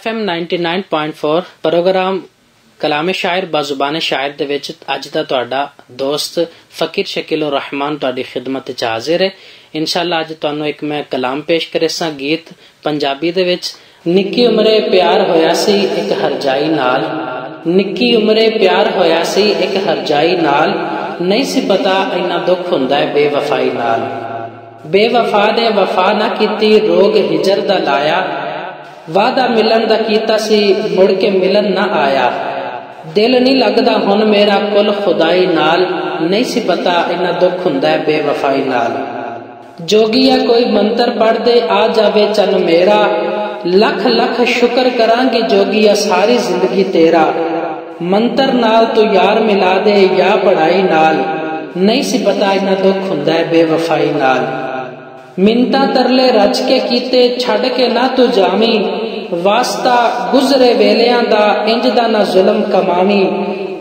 FM 99.4 programme कलामे शायर बाजुबान शायर दे विच अज दा तुहाडा दोस्त फकीर शकील और रहमान तुहाडी खिदमत च हाजिर है। इंशाअल्लाह अज तुहानू एक मैं कलाम पेश करेसा गीत पंजाबी दे विच। निक्की उमरे प्यार होया सी एक हरजाई नाल, निक्की उमरे प्यार होया सी एक हरजाई नाल, नहीं सी पता इन्ना दुख हुंदा है बेवफाई नाल। बेवफा ने वफा ना कीती रोग हिजर दा लाया, वादा मिलन दा कीता सी मुड़ के मिलन ना आया। दिल नहीं लगदा हुन मेरा कुल खुदाई नाल, नहीं सी पता इन्ना दुख हुंदा है बेवफाई नाल। जोगिया कोई मंत्र पढ़ दे आ जावे चन मेरा, लख लख शुक्र करांगी जोगिया सारी जिंदगी तेरा। मंत्र नाल तू यार मिला दे या पढ़ाई नाल, नहीं सी पता इन्ना दुख हुंदा है बेवफाई नाल। मिन्ता तरले रज के कीते छड़ के ना तू जामी, वास्ता गुजरे वेलिया दा इंज दा ना जुलम कमावी।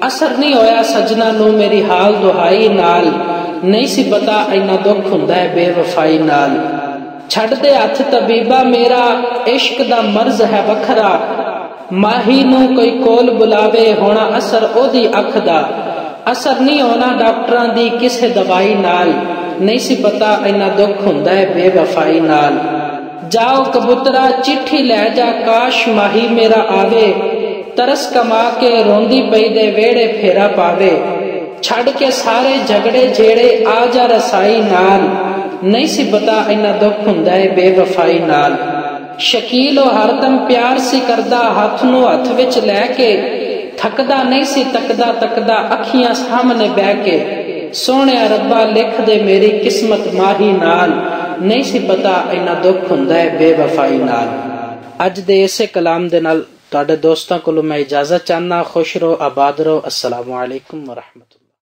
असर नहीं होया सजना नू मेरी हाल दुहाई नाल, नहीं सी पता इन्ना दुख हुंदा है बेवफाई नाल। छड़ दे हथ तबीबा मेरा इश्क दा मर्ज है वखरा, माही नू कोई कोल बुलावे होना असर ओदी अख दा। असर नहीं होना डॉक्टरां दी किसे दवाई नाल, नहीं सी पता इन्ना दुख हुंदा है बेवफाई नाल। जाओ कबूतरा चिट्ठी लै जा काश माही मेरा आवे, तरस कमा के रोंदी पई दे वेड़े फेरा पावे। छड़ के सारे झगड़े झेड़े आ जा रसाई नाल, नहीं सी पता इन्ना दुख हुंदा है बेवफाई नाल। शकीलो हरदम प्यार सी करदा हथ नू हथ विच लै के, थकदा नहीं सी तकदा तकदा अखियां सामने बह के। सोने रब्बा लिख दे मेरी किस्मत माही नाल, नहीं सी पता इन्ना दुख हुंदा है बेवफाई नाल। अज दे इसे कलाम दे नाल तुहाडे दोस्तां कोलों मैं इजाजत चाहना। खुश रहो, आबाद रहो। अस्सलामु अलैकुम व रहमतुल्लाह।